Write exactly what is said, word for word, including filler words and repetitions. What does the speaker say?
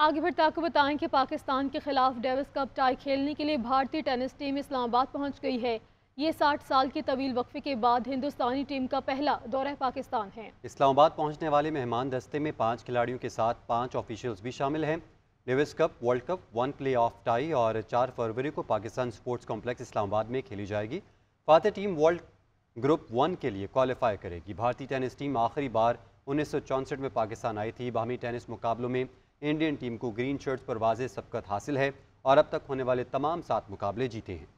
आगे फिर आपको बताएं कि पाकिस्तान के खिलाफ डेविस कप टाई खेलने के लिए भारतीय टेनिस टीम इस्लामाबाद पहुंच गई है। ये साठ साल के तवील वक्फे के बाद हिंदुस्तानी टीम का पहला दौरा पाकिस्तान है। इस्लामाबाद पहुंचने वाले मेहमान दस्ते में पांच खिलाड़ियों के साथ पांच ऑफिशियल्स भी शामिल हैं। Davis cup, world cup one play off tie और चार फरवरी को पाकिस्तान स्पोर्ट्स कॉम्प्लेक्स इस्लामाबाद में खेली जाएगी। फातह टीम वर्ल्ड ग्रुप वन के लिए क्वालिफाई करेगी। भारतीय टेनिस टीम आखिरी बार उन्नीस सौ चौंसठ में पाकिस्तान आई थी। बाहमी टेनिस मुकाबलों में इंडियन टीम को ग्रीन शर्ट्स पर वाज़ेह सबकत हासिल है और अब तक होने वाले तमाम सात मुकाबले जीते हैं।